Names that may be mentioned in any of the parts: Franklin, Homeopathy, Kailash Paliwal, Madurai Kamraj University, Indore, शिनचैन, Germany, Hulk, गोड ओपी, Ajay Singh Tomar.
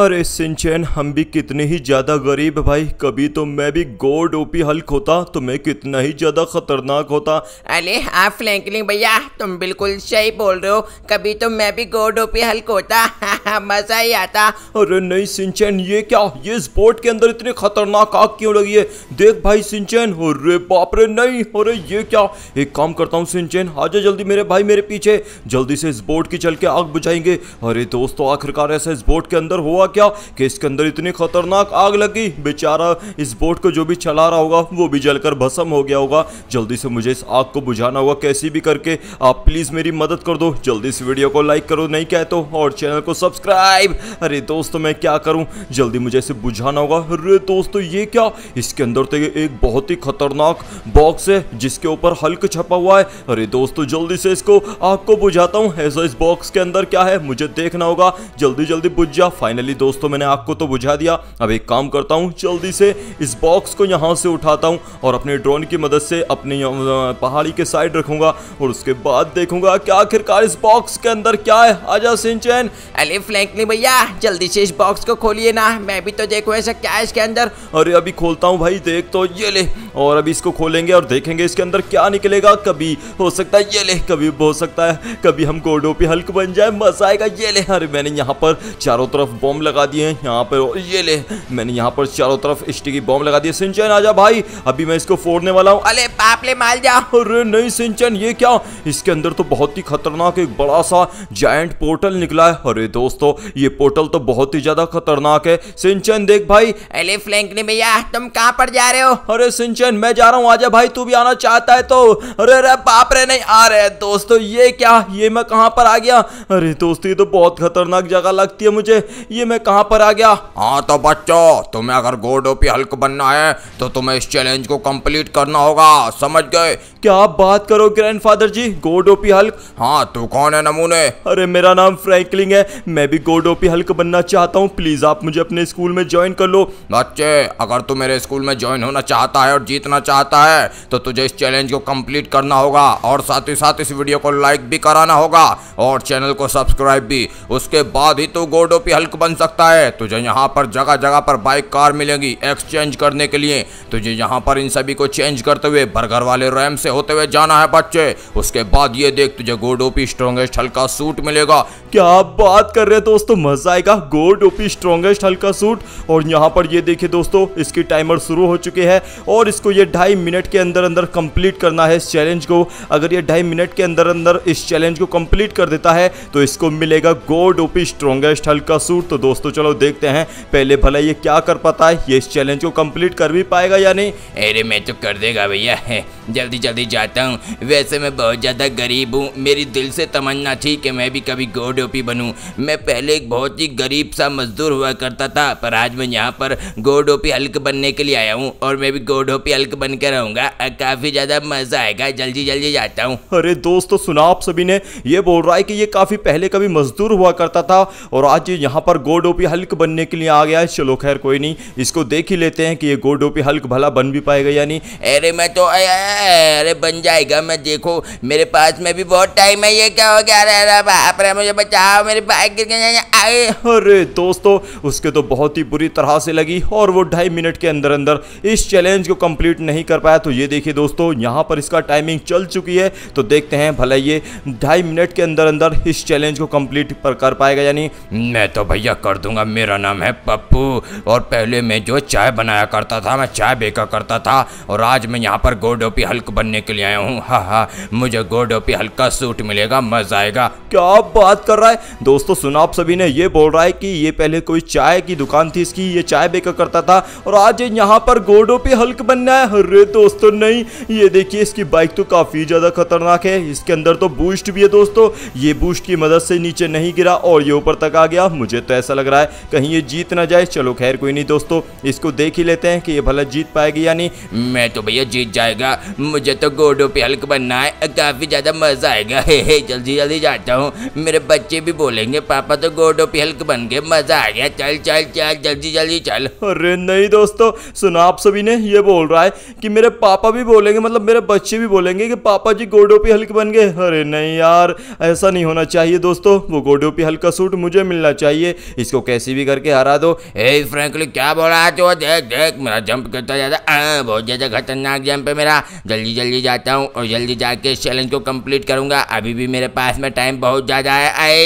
अरे शिनचैन, हम भी कितने ही ज्यादा गरीब भाई। कभी तो मैं भी गोड ओपी हल्क होता तो मैं कितना ही ज्यादा खतरनाक होता। अरे हाँ फ्रैंकलिन भैया, तुम बिल्कुल सही बोल रहे हो। कभी तो मैं भी गोड ओपी हल्क होता, मजा ही आता। अरे नहीं शिनचैन, ये क्या, ये इस बोट के अंदर इतनी खतरनाक आग क्यों लगी है? देख भाई शिनचैन, अरे बाप रे नहीं, अरे ये क्या। एक काम करता हूँ शिनचैन, आजा जल्दी मेरे भाई, मेरे पीछे जल्दी से इस बोट की चल के आग बुझाएंगे। अरे दोस्तों, आखिरकार ऐसा इस बोट के अंदर हुआ क्या कि इसके अंदर इतनी खतरनाक आग लगी। बेचारा इस बोट को जो भी चला रहा होगा वो भी जलकर भस्म हो गया होगा। जल्दी से मुझे इस आग को बुझाना होगा कैसे भी करके। आप प्लीज मेरी मदद कर दो, जल्दी से वीडियो को लाइक करो, नहीं कहते हो, और चैनल को सब्सक्राइब। अरे दोस्तों मैं क्या करूं, जल्दी मुझे इसे बुझाना होगा। अरे दोस्तों ये क्या, इसके अंदर तो एक बहुत ही खतरनाक बॉक्स है जिसके ऊपर हल्क छपा हुआ है। अरे दोस्तों जल्दी से इसको आग को बुझाता हूँ। ऐसा इस बॉक्स के अंदर क्या है मुझे देखना होगा। जल्दी जल्दी बुझ जा। फाइनली दोस्तों मैंने आग को तो बुझा दिया। अब एक काम करता हूं, जल्दी से इस बॉक्स को यहां से उठाता हूं और अपने ड्रोन की मदद से अपनी पहाड़ी के साइड रखूंगा और उसके बाद देखूंगा कि आखिरकार इस बॉक्स के अंदर क्या है। आजा शिनचैन। अरे फ्रैंकलिन भैया, जल्दी से इस बॉक्स को खोलिए ना, मैं भी तो देखूं ऐसा क्या है इसके अंदर। अरे अभी खोलता हूँ भाई, देख तो ये ले। और अभी इसको खोलेंगे और देखेंगे इसके अंदर क्या निकलेगा। कभी हो सकता है ये ले, कभी हो सकता है कभी हम गोडोपी हल्क बन जाए, मजा आएगा। ये ले। अरे मैंने यहाँ पर चारों तरफ बॉम्ब लगा दिए हैं यहाँ पर। ये ले, मैंने यहाँ पर चारों तरफ स्टिकी बॉम्ब लगा दिए। शिनचैन आजा भाई, अभी मैं इसको फोड़ने वाला हूँ। अरे बाप ले, मार जा। अरे नहीं शिनचैन, ये क्या, इसके अंदर तो बहुत ही खतरनाक एक बड़ा सा जायंट पोर्टल निकला है। अरे दोस्तों ये पोर्टल तो बहुत ही ज्यादा खतरनाक है। शिनचैन देख भाई। अरे फ्रैंकलिन भैया, तुम कहाँ पर जा रहे हो? अरे शिनचैन मैं जा रहा हूँ, आजा भाई तू भी आना चाहता है तो। अरे अरे बाप रे नहीं आ रहे। दोस्तों ये क्या, ये मैं कहाँ पर आ गया? अरे दोस्तों ये तो बहुत खतरनाक जगह लगती है मुझे, ये मैं कहां पर आ गया? हाँ तो बच्चों, तुम्हें अगर गोड ओपी हल्क बनना है तो तुम्हें इस चैलेंज को कंप्लीट करना होगा, समझ गए? क्या आप बात करो grandfather ji, गोड ओपी Hulk? हाँ, तू कौन है नमूने? अरे मेरा नाम फ्रैंकलिन है, मैं भी गोड ओपी हल्क बनना चाहता हूँ। प्लीज आप मुझे अपने स्कूल में ज्वाइन कर लो। बच्चे, अगर तू मेरे स्कूल में ज्वाइन होना चाहता है और जीतना चाहता है तो तुझे इस चैलेंज को कंप्लीट करना होगा और साथ ही साथ इस वीडियो को लाइक भी कराना होगा और चैनल को सब्सक्राइब भी। उसके बाद ही तू गोड ओपी हल्क बन सकता है। तुझे यहाँ पर जगह जगह पर बाइक कार मिलेंगी एक्सचेंज करने के लिए। तुझे यहाँ पर इन सभी को चेंज करते हुए बर्गर वाले रैम से होते हुए जाना है बच्चे। उसके बाद ये देख, तुझे गोड ओपी स्ट्रॉन्गेस्ट हल्क का सूट मिलेगा। क्या आप बात कर रहे हैं दोस्तों, मजा आएगा। गोड ओपी स्ट्रॉन्गेस्ट हल्क का सूट। और यहाँ पर ये देखिए दोस्तों, इसकी टाइमर शुरू हो चुकी है और इसको ये 2.5 मिनट के अंदर अंदर कंप्लीट करना है इस चैलेंज को। अगर ये 2.5 मिनट के अंदर अंदर इस चैलेंज को कंप्लीट कर देता है तो इसको मिलेगा गोड ओपी स्ट्रॉन्गेस्ट हल्क का सूट। तो दोस्तों चलो देखते हैं पहले भला ये क्या कर पाता है, ये इस चैलेंज को कंप्लीट कर भी पाएगा या नहीं। अरे मैं तो कर देगा भैया, जल्दी जल्दी जाता हूँ। वैसे मैं बहुत ज़्यादा गरीब हूँ, मेरी दिल से तमन्ना थी कि मैं भी कभी गोड ओपी बनूँ। मैं पहले एक बहुत ही गरीब सा मजदूर हुआ करता था, पर आज मैं यहाँ पर गोड ओपी हल्क बनने के लिए आया हूँ और मैं भी गोड ओपी हल्क बन के रहूँगा। काफ़ी ज़्यादा मज़ा आएगा, जल्दी जल्दी जाता हूँ। अरे दोस्तों सुना आप सभी ने, ये बोल रहा है कि ये काफ़ी पहले कभी मजदूर हुआ करता था और आज ये यहाँ पर गोड ओपी हल्क बनने के लिए आ गया है। चलो खैर कोई नहीं, इसको देख ही लेते हैं कि ये गोड ओपी हल्क भला बन भी पाएगा या नहीं। अरे मैं तो अरे बन जाएगा मैं, देखो मेरे पास में भी बहुत टाइम है। ये क्या हो गया? अरे बाप रे, मुझे बचाओ, मेरी बाइक गिर गई। अरे दोस्तों उसके तो बहुत ही बुरी तरह से लगी और वो 2.5 मिनट के अंदर अंदर इस चैलेंज को कंप्लीट नहीं कर पाया। तो ये देखिए दोस्तों, यहाँ पर इसका टाइमिंग चल चुकी है। तो देखते हैं भला ये 2.5 मिनट के अंदर अंदर इस चैलेंज को कंप्लीट कर पाएगा या नहीं। मैं तो भैया कर दूंगा। मेरा नाम है पप्पू और पहले मैं जो चाय बनाया करता था, मैं चाय बेचा करता था और आज मैं यहाँ पर गोड ओपी हल्क बनने के लिए आया हूँ। हाँ, मुझे गोड ओपी हल्क का सूट मिलेगा, मजा आएगा। क्या आप बात कर रहा है? दोस्तों सुना आप सभी ने, ये बोल रहा है कि ये पहले कोई चाय की दुकान थी इसकी, ये चाय बेचा करता था और आज यहाँ पर गोड ओपी हल्क बनना है। अरे दोस्तों नहीं, ये देखिए इसकी बाइक तो काफी ज्यादा खतरनाक है, इसके अंदर तो बूस्ट भी है। दोस्तों ये बूस्ट की मदद से नीचे नहीं गिरा और ये ऊपर तक आ गया। मुझे तो ऐसा लग रहा है कहीं ये जीत ना जाए। चलो खैर कोई नहीं दोस्तों, इसको देख ही लेते हैं कि ये भला जीत पाएगी या नहीं। मैं तो भैया जीत जाएगा, मुझे तो गोड ओपी हल्क बनना है, काफी ज्यादा मजा आएगा। जल्दी जल्दी जाता हूँ, मेरे बच्चे भी बोलेंगे पापा तो गोड ओपी हल्क बन गए, मजा आ गया, चल चल चल जल्दी जल्दी चल। अरे नहीं दोस्तों सुना आप सभी ने, ये बोल रहा है कि मेरे पापा भी बोलेंगे, मतलब मेरे बच्चे भी बोलेंगे कि पापा जी गोड ओपी हल्क बन गए। अरे नहीं यार, ऐसा नहीं होना चाहिए दोस्तों। वो गोड ओपी हल्क का सूट मुझे मिलना चाहिए। इसको कैसे भी करके हरा दो। ए फ्रैंकलिन क्या बोल रहा है तो देख देख मेरा जंप करता जाता, बहुत ज़्यादा खतरनाक जंप है मेरा। जल्दी जल्दी जाता हूँ और जल्दी जाके इस चैलेंज को कंप्लीट करूँगा। अभी भी मेरे पास में टाइम बहुत ज़्यादा है।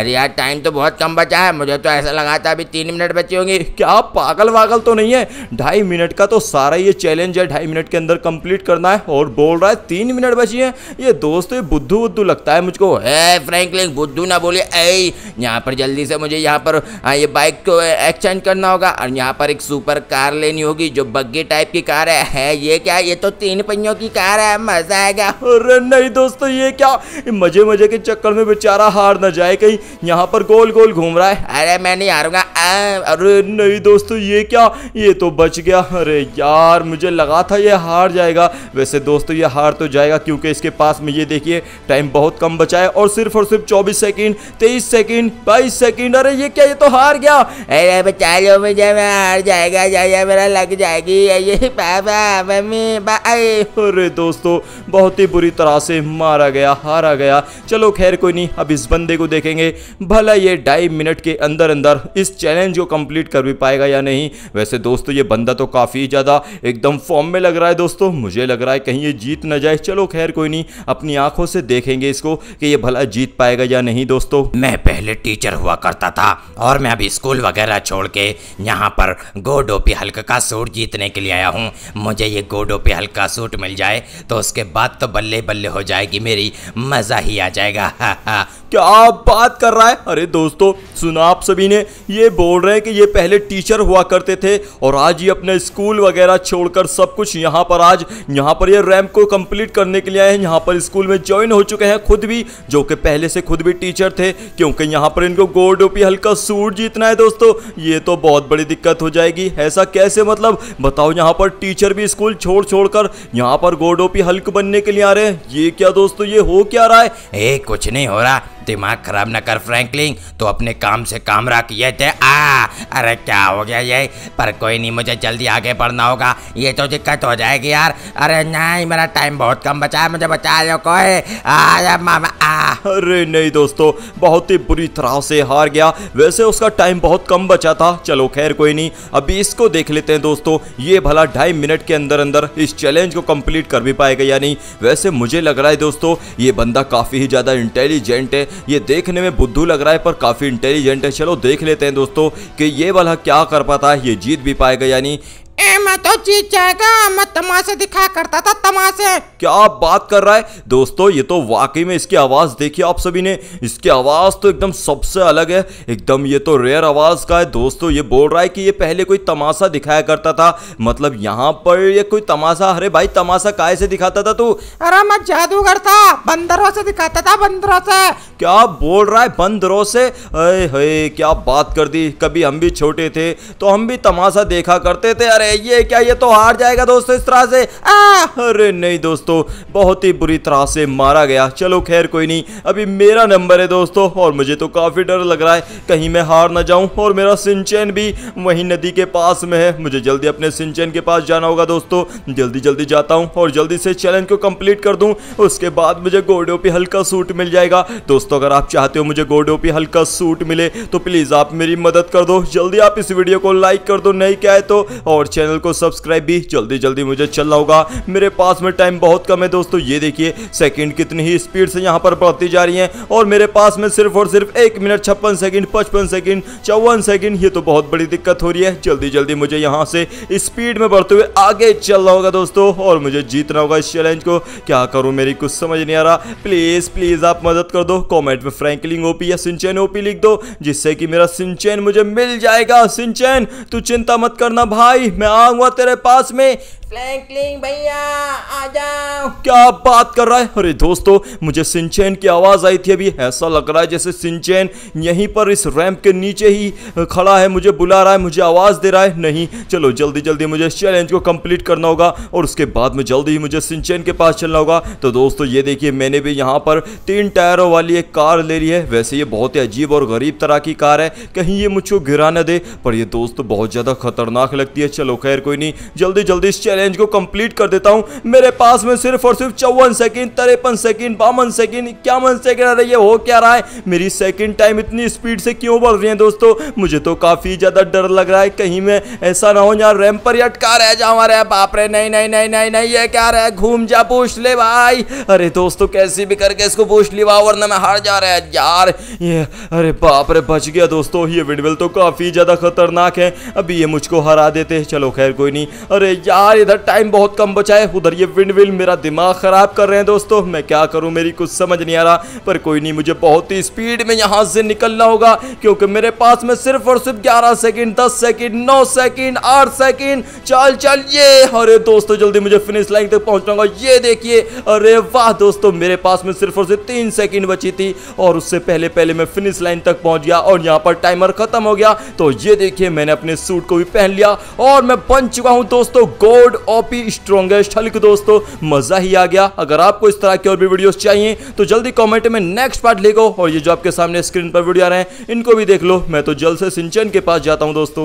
अरे यार टाइम तो बहुत कम बचा है, मुझे तो ऐसा लगा था अभी 3 मिनट बचे होंगे। क्या पागल वागल तो नहीं है? 2.5 मिनट का तो सारा ये चैलेंज है 2.5 मिनट के अंदर कंप्लीट करना है और बोल रहा है 3 मिनट बची हैं। ये दोस्त ये बुद्धू बुद्धू लगता है मुझको। ए फ्रैंकलिन बुद्धू ना बोले, ए यहाँ पर जल्दी से मुझे यहाँ पर ये बाइक को एक्सचेंज करना होगा और यहाँ पर एक सुपर कार लेनी होगी जो बग्गी टाइप की कार है। ये क्या, ये तो 3 पहियों की कार है, मजा आएगा। अरे नहीं दोस्तों ये क्या, मजे मजे के चक्कर में बेचारा हार ना जाए कहीं, यहाँ पर गोल गोल घूम रहा है। अरे मैं नहीं हारूंगा। अरे नहीं दोस्तों ये क्या, ये तो बच गया। अरे यार मुझे लगा था ये हार जाएगा। वैसे दोस्तों ये हार तो जाएगा क्योंकि इसके पास में ये देखिए टाइम बहुत कम बचा है और सिर्फ 24 सेकंड, 23 सेकंड, 22 सेकंड। अरे ये क्या, ये तो हार गया। अरे बचा लो मुझे, मैं हार जाएगा, जाया मेरा लग जाएगी ये पापा मम्मी बाय। अरे दोस्तों बहुत ही बुरी तरह से मारा गया, हारा गया। चलो खैर कोई नहीं, अब इस बंदे को देखेंगे भला ये 2.5 मिनट के अंदर अंदर इस चैलेंज को कंप्लीट कर भी पाएगा या नहीं। वैसे दोस्तों ये बंदा तो काफ़ी ज़्यादा एकदम फॉर्म में लग रहा है दोस्तों, मुझे लग रहा है कहीं ये जीत ना जाए। चलो खैर कोई नहीं, अपनी आंखों से देखेंगे इसको कि ये भला जीत पाएगा या नहीं। दोस्तों मैं पहले टीचर हुआ करता था और मैं अभी स्कूल वगैरह छोड़ के यहाँ पर गोडोपी हल्क का सूट जीतने के लिए आया हूँ। मुझे ये गोडोपी हल्क का सूट मिल जाए तो उसके बाद तो बल्ले बल्ले हो जाएगी मेरी, मज़ा ही आ जाएगा। क्या बात कर रहा है। अरे दोस्तों सुना आप सभी ने, ये बोल रहे हैं कि ये पहले टीचर हुआ करते थे और आज ये अपने स्कूल वगैरह छोड़कर सब कुछ यहाँ पर आज यहाँ पर ये रैंप को कंप्लीट करने के लिए आए हैं। यहाँ पर स्कूल में ज्वाइन हो चुके हैं खुद भी, जो कि पहले से खुद भी टीचर थे, क्योंकि यहाँ पर इनको गोडोपी हल्का सूट जीतना है। दोस्तों ये तो बहुत बड़ी दिक्कत हो जाएगी। ऐसा कैसे मतलब बताओ, यहाँ पर टीचर भी स्कूल छोड़ छोड़ कर यहाँ पर गोडोपी हल्क बनने के लिए आ रहे हैं। ये क्या दोस्तों, ये हो क्या रहा है? कुछ नहीं हो रहा, दिमाग खराब ना कर फ्रैंकलिन, तो अपने काम से काम रख। ये थे अरे क्या हो गया ये, पर कोई नहीं मुझे जल्दी आगे बढ़ना होगा, ये तो दिक्कत हो जाएगी यार। अरे नहीं मेरा टाइम बहुत कम बचा है, मुझे बचा लो कोई। अरे नहीं दोस्तों बहुत ही बुरी तरह से हार गया। वैसे उसका टाइम बहुत कम बचा था। चलो खैर कोई नहीं, अभी इसको देख लेते हैं दोस्तों, ये भला 2.5 मिनट के अंदर अंदर इस चैलेंज को कंप्लीट कर भी पाएगा या नहीं। वैसे मुझे लग रहा है दोस्तों ये बंदा काफ़ी ही ज़्यादा इंटेलिजेंट है। ये देखने में बुद्धू लग रहा है पर काफ़ी इंटेलिजेंट है। चलो देख लेते हैं दोस्तों कि ये वाला क्या कर पाता है, ये जीत भी पाएगा यानी। मैं तो जीत जाएगा, मैं तमाशे दिखा करता था, तमाशे। क्या बात कर रहा है दोस्तों, ये तो वाकई में इसकी आवाज़ देखिए आप सभी ने, इसकी आवाज़ तो एकदम सबसे अलग है एकदम, ये तो रेयर आवाज़ का है। दोस्तों ये बोल रहा है कि ये पहले कोई तमाशा दिखाया करता था, मतलब यहाँ पर ये कोई तमाशा। अरे भाई तमाशा काहे से दिखाता था तू? अरे मैं जादूगर था, बंदरों से दिखाता था, बंदरों से। क्या बोल रहा है, बंदरों से? अरे हे क्या बात कर दी, कभी हम भी छोटे थे तो हम भी तमाशा देखा करते थे। अरे ये क्या, ये तो हार जाएगा दोस्तों इस तरह से। अरे नहीं दोस्तों बहुत ही बुरी तरह से मारा गया। चलो खैर कोई नहीं, अभी मेरा नंबर है दोस्तों और मुझे तो काफ़ी डर लग रहा है कहीं मैं हार ना जाऊं। और मेरा शिनचैन भी वहीं नदी के पास में है, मुझे जल्दी अपने शिनचैन के पास जाना होगा दोस्तों। जल्दी जल्दी जाता हूं और जल्दी से चैलेंज को कंप्लीट कर दूं, उसके बाद मुझे गोडोपी हल्का सूट मिल जाएगा। दोस्तों अगर आप चाहते हो मुझे गोडोपी हल्का सूट मिले तो प्लीज़ आप मेरी मदद कर दो, जल्दी आप इस वीडियो को लाइक कर दो नहीं क्या है तो, और चैनल को सब्सक्राइब भी। जल्दी जल्दी मुझे चलना होगा, मेरे पास में टाइम बहुत कम है दोस्तों। ये देखिए सेकंड कितनी ही स्पीड से यहाँ पर बढ़ती जा रही हैं और मेरे पास में सिर्फ और सिर्फ 1 मिनट 56 सेकंड, 55 सेकंड, 54 सेकंड। ये तो बहुत बड़ी दिक्कत हो रही है। जल्दी जल्दी मुझे यहाँ से स्पीड में बढ़ते हुए आगे चलना होगा दोस्तों और मुझे जीतना होगा इस चैलेंज को। क्या करूँ मेरी कुछ समझ नहीं आ रहा, प्लीज़ आप मदद कर दो। कॉमेंट में फ्रैंकलिन ओपी या शिनचैन ओपी लिख दो जिससे कि मेरा शिनचैन मुझे मिल जाएगा। शिनचैन तू चिंता मत करना भाई, मैं आऊंगा तेरे पास में। फ्रैंकलिन भैया आ जाओ। क्या बात कर रहा है। अरे दोस्तों मुझे शिनचैन की आवाज़ आई थी अभी, ऐसा लग रहा है जैसे शिनचैन यहीं पर इस रैंप के नीचे ही खड़ा है, मुझे बुला रहा है, मुझे आवाज़ दे रहा है। नहीं चलो जल्दी जल्दी मुझे इस चैलेंज को कंप्लीट करना होगा और उसके बाद में जल्दी ही मुझे शिनचैन के पास चलना होगा। तो दोस्तों ये देखिए मैंने भी यहाँ पर 3 टायरों वाली एक कार ले ली है। वैसे ये बहुत ही अजीब और गरीब तरह की कार है, कहीं ये मुझको गिरा न दे, पर यह दोस्तों बहुत ज़्यादा खतरनाक लगती है। चलो खैर कोई नहीं, जल्दी जल्दी इस चैलेंज को कंप्लीट कर देता हूँ। मेरे पास में सिर्फ और सिर्फ 54 सेकेंड, 53 सेकेंड, 52 सेकेंड, 51 सेकेंड आ रही है। हो क्या रहा है, मेरी सेकेंड टाइम इतनी स्पीड से क्यों बढ़ रही है दोस्तों? मुझे तो काफी ज्यादा डर लग रहा है, कहीं मैं ऐसा ना हो यार रैंप पर अटका रह जाऊं। अरे बाप रे, नहीं नहीं नहीं नहीं नहीं, ये क्या रहा है, घूम जा पूछ ले भाई। अरे दोस्तों कैसे भी करके इसको पूछ लिवा वरना मैं हार जा रहा है यार। ये अरे बाप रे बच गया दोस्तों, ये विडवेल तो काफी ज्यादा खतरनाक है, अभी ये मुझको हरा देते। चलो खैर कोई नहीं। अरे यार इधर टाइम बहुत कम बचा है, उधर ये विंडविल मेरा दिमाग खराब कर रहे हैं दोस्तों। मैं क्या करूं, मेरी कुछ समझ नहीं आ रहा, पर कोई नहीं, मुझे बहुत ही स्पीड में यहां से निकलना होगा क्योंकि मेरे पास में सिर्फ और सिर्फ 11 सेकेंड, 10 सेकेंड, 9 सेकेंड, 8 सेकेंड। चल चल ये, अरे दोस्तों जल्दी मुझे फिनिश लाइन तक पहुंचना होगा। ये देखिए, अरे वाह दोस्तों, मेरे पास में सिर्फ और सिर्फ 3 सेकेंड बची थी और उससे पहले पहले मैं फिनिश लाइन तक पहुंच गया और यहाँ पर टाइमर खत्म हो गया। तो ये देखिए मैंने अपने सूट को भी पहन लिया और मैं बन चुका हूं दोस्तों गॉड ओपी स्ट्रॉन्गेस्ट हल्क। दोस्तों मजा ही आ गया। अगर आपको इस तरह की और भी वीडियोस चाहिए तो जल्दी कमेंट में नेक्स्ट पार्ट लिखो और ये जो आपके सामने स्क्रीन पर वीडियो आ रहे हैं इनको भी देख लो। मैं तो जल्द से शिनचैन के पास जाता हूं दोस्तों।